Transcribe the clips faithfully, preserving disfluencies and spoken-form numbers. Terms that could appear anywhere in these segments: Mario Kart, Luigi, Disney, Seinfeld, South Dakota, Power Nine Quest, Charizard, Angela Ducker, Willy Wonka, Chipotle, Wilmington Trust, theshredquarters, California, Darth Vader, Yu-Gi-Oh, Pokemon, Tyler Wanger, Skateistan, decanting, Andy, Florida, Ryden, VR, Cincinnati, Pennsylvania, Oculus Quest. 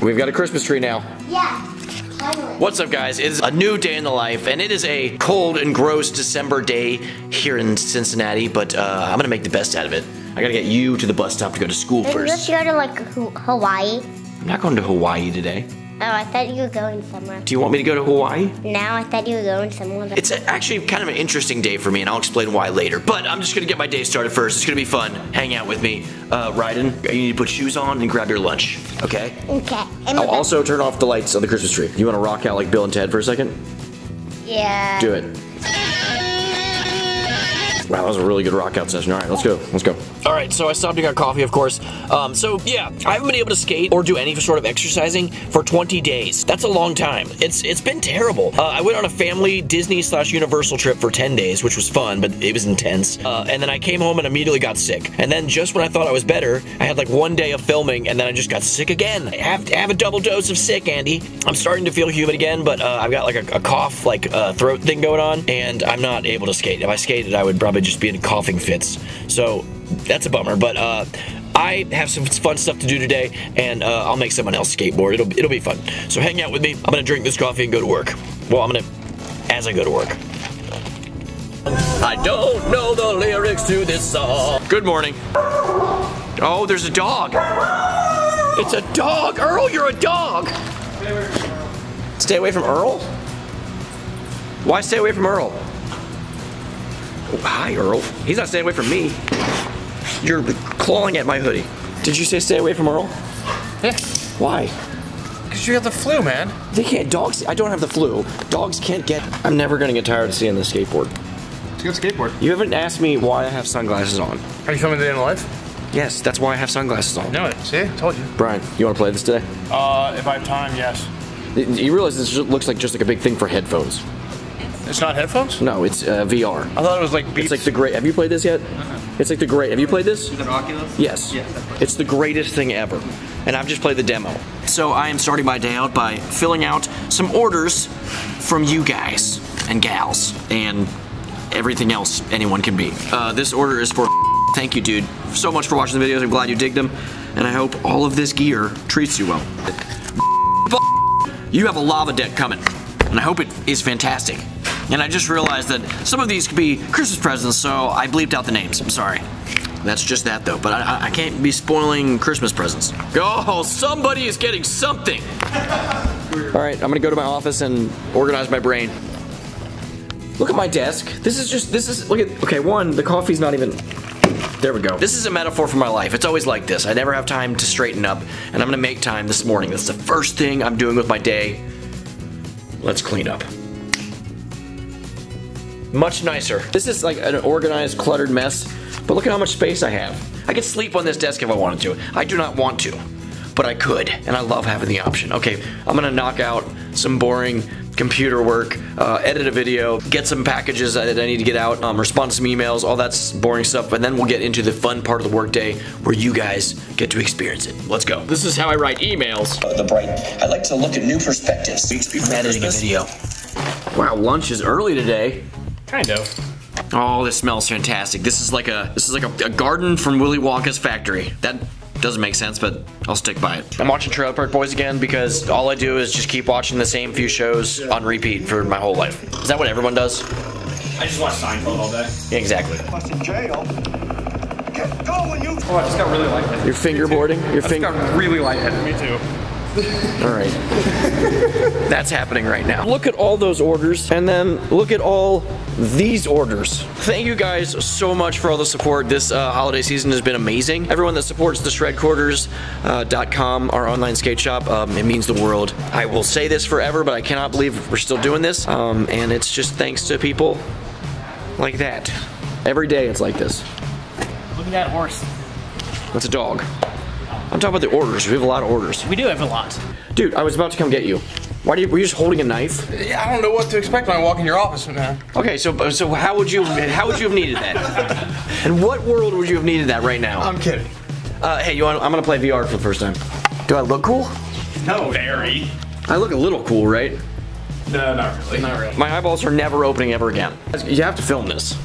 We've got a Christmas tree now. Yeah. What's up, guys? It's a new day in the life, and it is a cold and gross December day here in Cincinnati, but uh, I'm gonna make the best out of it. I gotta get you to the bus stop to go to school Didn't first. You just go to like Hawaii? I'm not going to Hawaii today. Oh, I thought you were going somewhere. Do you want me to go to Hawaii? No, I thought you were going somewhere. It's a, actually kind of an interesting day for me, and I'll explain why later, but I'm just gonna get my day started first. It's gonna be fun. Hang out with me. Uh, Ryden, you need to put shoes on and grab your lunch, okay? Okay. And I'll also turn off the lights on the Christmas tree. You wanna rock out like Bill and Ted for a second? Yeah. Do it. Wow, that was a really good rock out session. All right, let's go, let's go. All right, so I stopped and got coffee, of course. Um, so yeah, I haven't been able to skate or do any sort of exercising for twenty days. That's a long time. It's It's been terrible. Uh, I went on a family Disney slash Universal trip for ten days, which was fun, but it was intense. Uh, and then I came home and immediately got sick. And then just when I thought I was better, I had like one day of filming and then I just got sick again. I have, I have a double dose of sick, Andy. I'm starting to feel human again, but uh, I've got like a, a cough, like uh, throat thing going on, and I'm not able to skate. If I skated, I would probably just be in coughing fits, so that's a bummer, but uh, I have some fun stuff to do today, and uh, I'll make someone else skateboard. It'll, it'll be fun, so hang out with me. I'm gonna drink this coffee and go to work. Well, I'm gonna, as I go to work. I don't know the lyrics to this song. Good morning. Oh, there's a dog. It's a dog. Earl, you're a dog. Stay away from Earl? Why stay away from Earl? Oh, hi, Earl. He's not staying away from me. You're clawing at my hoodie. Did you say stay away from Earl? Yeah. Why? Because you have the flu, man. They can't. Dogs. I don't have the flu. Dogs can't get. I'm never going to get tired of seeing this skateboard. It's a good skateboard. You haven't asked me why I have sunglasses on. Are you filming the day in the life? Yes, that's why I have sunglasses on. No, see? I told you. Brian, you want to play this today? Uh, if I have time, yes. You realize this looks like just like a big thing for headphones. It's not headphones? No, it's uh, V R. I thought it was like Beats. It's like the great. Have you played this yet? Uh-huh. It's like the great. Have you played this? Is it Oculus? Yes. Yes, it's the greatest thing ever, and I've just played the demo. So I am starting my day out by filling out some orders from you guys and gals and everything else anyone can be. Uh, this order is for. Thank you, dude, so much for watching the videos. I'm glad you dig them, and I hope all of this gear treats you well. You have a lava deck coming, and I hope it is fantastic. And I just realized that some of these could be Christmas presents, so I bleeped out the names. I'm sorry. That's just that, though. But I, I can't be spoiling Christmas presents. Oh, somebody is getting something. All right, I'm gonna go to my office and organize my brain. Look at my desk. This is just, this is, look at, okay, one, the coffee's not even, there we go. This is a metaphor for my life. It's always like this. I never have time to straighten up, and I'm gonna make time this morning. That's the first thing I'm doing with my day. Let's clean up. Much nicer. This is like an organized, cluttered mess, but look at how much space I have. I could sleep on this desk if I wanted to. I do not want to, but I could, and I love having the option. Okay, I'm gonna knock out some boring computer work, uh, edit a video, get some packages that I need to get out, um, respond to some emails, all that boring stuff, and then we'll get into the fun part of the workday where you guys get to experience it. Let's go. This is how I write emails. Uh, the bright, I like to look at new perspectives. I'm editing a video. Wow, lunch is early today. Kind of. Oh, this smells fantastic. This is like a this is like a, a garden from Willy Wonka's factory. That doesn't make sense, but I'll stick by it. I'm watching Trailer Park Boys again because all I do is just keep watching the same few shows on repeat for my whole life. Is that what everyone does? I just watch Seinfeld all day. Yeah, exactly. I was in jail. Get going, you. Oh, I just got really lightheaded. You're fingerboarding. Your finger. I just got really lightheaded. Me too. All right. That's happening right now. Look at all those orders, and then look at all these orders. Thank you guys so much for all the support. This uh, holiday season has been amazing. Everyone that supports the shred quarters dot com, uh, our online skate shop, um, it means the world. I will say this forever, but I cannot believe we're still doing this, um, and it's just thanks to people like that. Every day it's like this. Look at that horse. That's a dog. I'm talking about the orders. We have a lot of orders. We do have a lot. Dude, I was about to come get you. Why do you, were you just holding a knife? I don't know what to expect when I walk in your office, man. Okay, so so how would you how would you have needed that? And what world would you have needed that right now? I'm kidding. Uh, hey, you want, I'm gonna play V R for the first time. Do I look cool? No, very. I look a little cool, right? No, not really. Not really. My eyeballs are never opening ever again. You have to film this.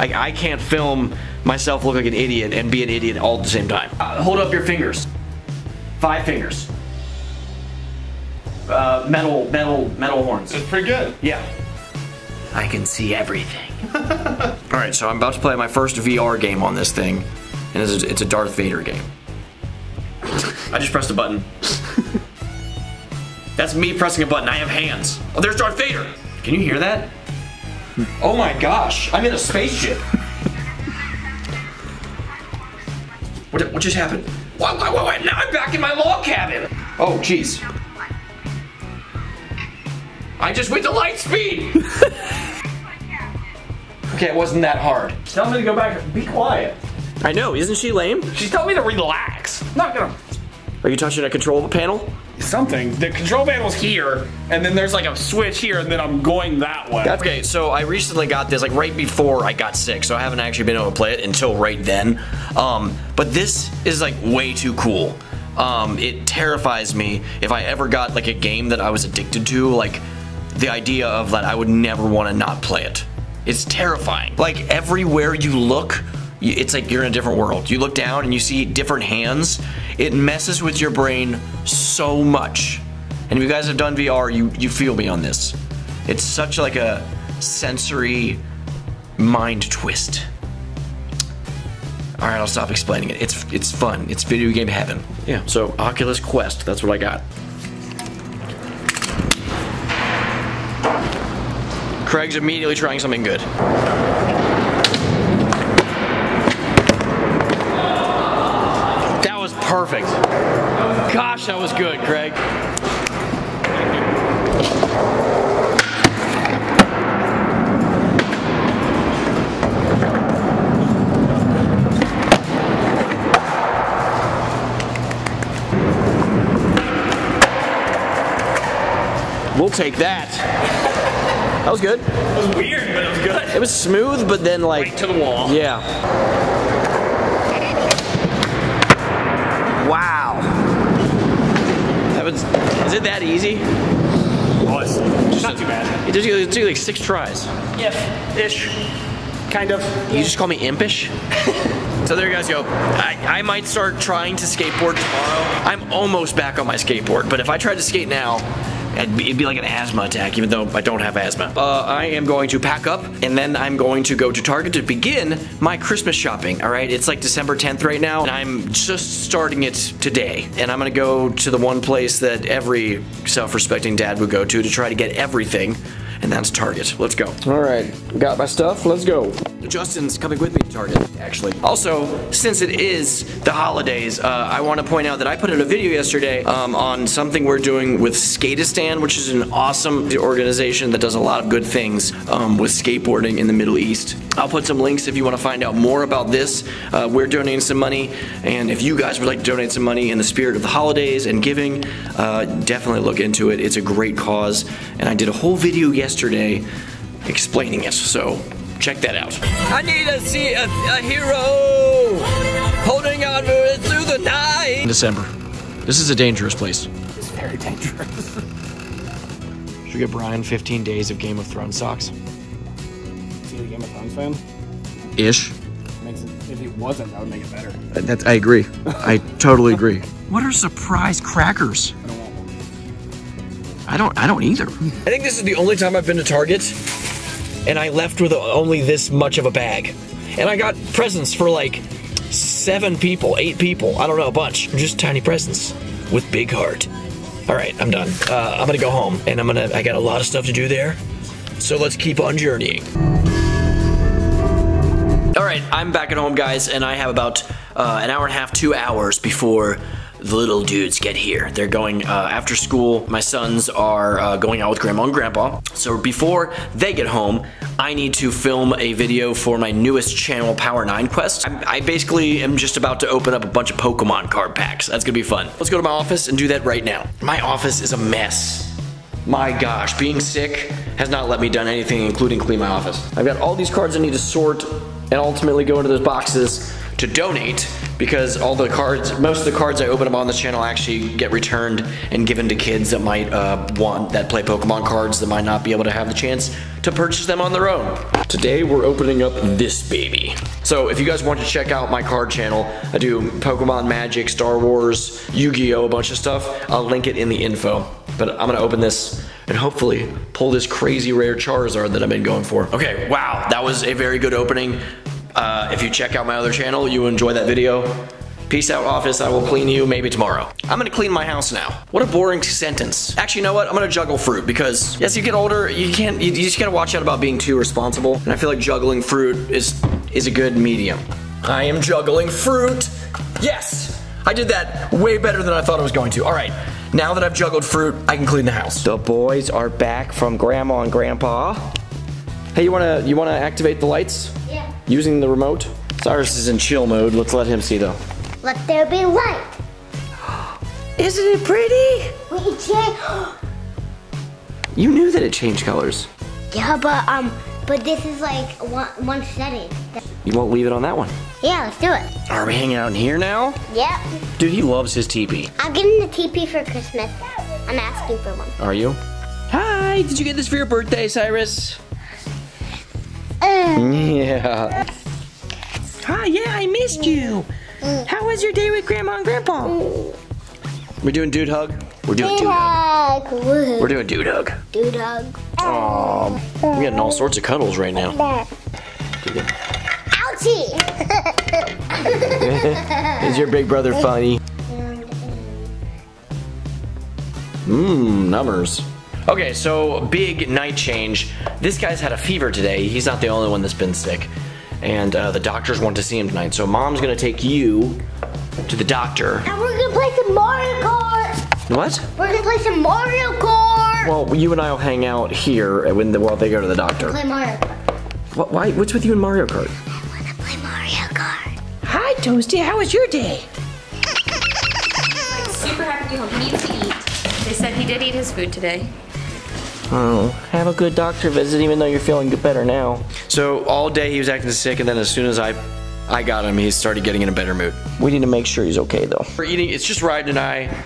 I, I can't film myself look like an idiot and be an idiot all at the same time. Uh, hold up your fingers. Five fingers. uh, metal, metal, metal horns. It's pretty good. Yeah. I can see everything. All right, so I'm about to play my first V R game on this thing, and it's a, it's a Darth Vader game. I just pressed a button. That's me pressing a button. I have hands. Oh, there's Darth Vader. Can you hear that? Oh my gosh, I'm in a spaceship. What, what just happened? Whoa, whoa, whoa, whoa, now I'm back in my log cabin. Oh, jeez. I just went to light speed. Okay, it wasn't that hard. She's telling me to go back. Be quiet. I know, isn't she lame? She's telling me to relax. I'm not gonna. Are you touching a control panel? Something. The control panel's here, and then there's like a switch here, and then I'm going that way. That's okay, so I recently got this, like right before I got sick, so I haven't actually been able to play it until right then. Um, but this is like way too cool. Um, it terrifies me. If I ever got like a game that I was addicted to, like the idea of that I would never want to not play it. It's terrifying. Like everywhere you look, it's like you're in a different world. You look down and you see different hands. It messes with your brain so much. And if you guys have done V R, you, you feel me on this. It's such like a sensory mind twist. All right, I'll stop explaining it. It's, it's fun. It's video game heaven. Yeah, so Oculus Quest, that's what I got. Craig's immediately trying something good. Perfect. Gosh, that was good, Craig. We'll take that. That was good. It was weird, but it was good. It was smooth, but then like... Right to the wall. Yeah. Wow. That was, is it that easy? Well, it's just not, not too bad. It took, it took like six tries. Yeah, ish. Kind of. You just call me impish? So there you guys go. I, I might start trying to skateboard tomorrow. I'm almost back on my skateboard, but if I tried to skate now, it'd be, it'd be like an asthma attack, even though I don't have asthma. Uh, I am going to pack up, and then I'm going to go to Target to begin my Christmas shopping, all right? It's like December tenth right now, and I'm just starting it today. And I'm gonna go to the one place that every self-respecting dad would go to to try to get everything, and that's Target. Let's go. All right, got my stuff, let's go. Justin's coming with me to Target, actually. Also, since it is the holidays, uh, I wanna point out that I put out a video yesterday um, on something we're doing with Skateistan, which is an awesome organization that does a lot of good things um, with skateboarding in the Middle East. I'll put some links if you want to find out more about this. Uh, we're donating some money, and if you guys would like to donate some money in the spirit of the holidays and giving, uh, definitely look into it. It's a great cause, and I did a whole video yesterday explaining it, so check that out. I need to see a, a hero holding on through the night. December. This is a dangerous place. It's very dangerous. Should we get Brian fifteen days of Game of Thrones socks? Is he a Game of Thrones fan? Ish. Makes it, if he wasn't, that would make it better. Uh, that's, I agree. I totally agree. What are surprise crackers? I don't want one. I don't, I don't either. I think this is the only time I've been to Target and I left with only this much of a bag. And I got presents for like seven people, eight people. I don't know, a bunch. Just tiny presents with big heart. All right, I'm done. Uh, I'm gonna go home, and I'm gonna, I got a lot of stuff to do there, so let's keep on journeying. All right, I'm back at home, guys, and I have about uh, an hour and a half, two hours before the little dudes get here. They're going uh, after school. My sons are uh, going out with grandma and grandpa. So before they get home, I need to film a video for my newest channel, Power Nine Quest. I'm, I basically am just about to open up a bunch of Pokemon card packs. That's gonna be fun. Let's go to my office and do that right now. My office is a mess. My gosh, being sick has not let me done anything, including clean my office. I've got all these cards I need to sort and ultimately go into those boxes to donate, because all the cards, most of the cards I open up on this channel actually get returned and given to kids that might uh, want, that play Pokemon cards, that might not be able to have the chance to purchase them on their own. Today we're opening up this baby. So if you guys want to check out my card channel, I do Pokemon, Magic, Star Wars, Yu-Gi-Oh, a bunch of stuff. I'll link it in the info. But I'm gonna open this and hopefully pull this crazy rare Charizard that I've been going for. Okay, wow, that was a very good opening. Uh, if you check out my other channel, you enjoy that video. Peace out, office. I will clean you maybe tomorrow. I'm gonna clean my house now. What a boring sentence. Actually, you know what? I'm gonna juggle fruit because as you get older, you can't. You, you just gotta watch out about being too responsible. And I feel like juggling fruit is is a good medium. I am juggling fruit. Yes, I did that way better than I thought I was going to. All right, now that I've juggled fruit, I can clean the house. The boys are back from Grandma and Grandpa. Hey, you wanna you wanna activate the lights? Yeah. Using the remote. Cyrus is in chill mode. Let's let him see though. Let there be light. Isn't it pretty? Wait, it changed. You knew that it changed colors. Yeah, but um, but this is like one, one setting. You won't leave it on that one. Yeah, let's do it. Are we hanging out in here now? Yep. Dude, he loves his teepee. I'm getting the teepee for Christmas. I'm asking for one. Are you? Hi. Did you get this for your birthday, Cyrus? Uh. Yeah. Hi. Yeah, I missed you. How was your day with Grandma and Grandpa? We're doing dude hug. We're doing dude, dude hug. hug. We're doing dude hug. Dude hug. Oh, we're getting all sorts of cuddles right now. Ouchie! Is your big brother funny? Mmm, numbers. Okay, so big night change. This guy's had a fever today. He's not the only one that's been sick. And uh, the doctors want to see him tonight. So Mom's gonna take you to the doctor. And we're gonna play some Mario Kart. What? We're gonna play some Mario Kart. Well, you and I will hang out here when the, while they go to the doctor. Play Mario Kart. What, why, what's with you and Mario Kart? I wanna play Mario Kart. Hi, Toasty, how was your day? I'm super happy to be home. He needs to eat. They said he did eat his food today. Oh, have a good doctor visit even though you're feeling better now. So all day he was acting sick and then as soon as I I got him, he started getting in a better mood. We need to make sure he's okay though. We're eating, it's just Ryden and I.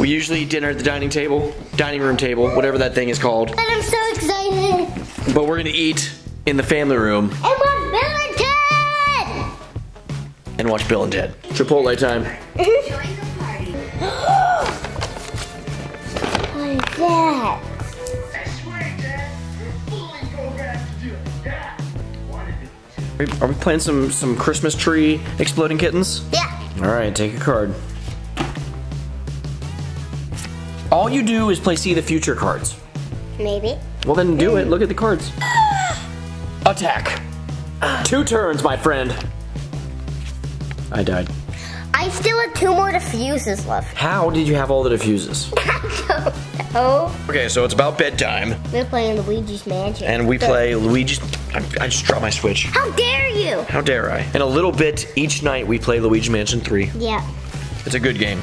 We usually eat dinner at the dining table, dining room table, whatever that thing is called. And I'm so excited. But we're gonna eat in the family room. And watch Bill and Ted! And watch Bill and Ted. Chipotle time. What is that? Are we playing some, some Christmas tree exploding kittens? Yeah. All right, take a card. All you do is play see the future cards. Maybe. Well then do mm. it, look at the cards. Attack. Two turns, my friend. I died. I still have two more diffuses left. How did you have all the diffuses? I don't know. Okay, so it's about bedtime. We're playing Luigi's Mansion. And we so. play Luigi's... I, I just dropped my Switch. How dare you? How dare I? In a little bit, each night, we play Luigi's Mansion three. Yeah. It's a good game.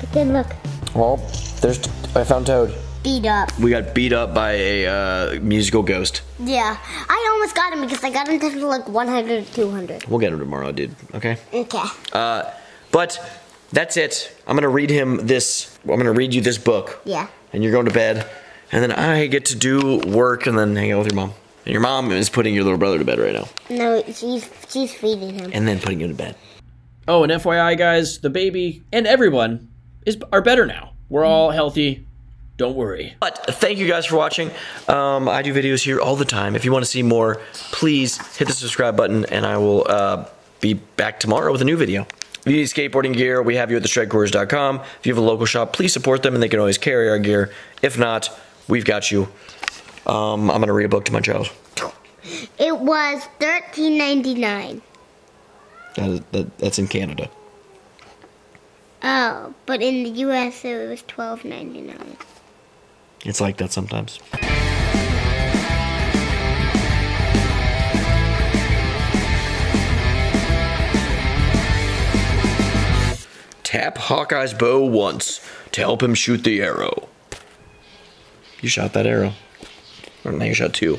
But then look. Well, there's... I found Toad. Beat up. We got beat up by a uh, musical ghost. Yeah. I almost got him because I got him to like one hundred, two hundred. We'll get him tomorrow, dude. Okay? Okay. Uh, but that's it. I'm going to read him this. I'm going to read you this book. Yeah. And you're going to bed. And then I get to do work and then hang out with your mom. And your mom is putting your little brother to bed right now. No, she's, she's feeding him. And then putting him to bed. Oh, and F Y I, guys, the baby and everyone is are better now. We're mm-hmm. all healthy. Don't worry. But thank you guys for watching. Um, I do videos here all the time. If you want to see more, please hit the subscribe button and I will uh, be back tomorrow with a new video. If you need skateboarding gear, we have you at the shred quarters dot com. If you have a local shop, please support them and they can always carry our gear. If not, we've got you. Um, I'm going to read a book to my child. It was thirteen ninety-nine. That, that, that's in Canada. Oh, but in the U S it was twelve ninety-nine. It's like that sometimes. Tap Hawkeye's bow once to help him shoot the arrow. You shot that arrow. Or now you shot two.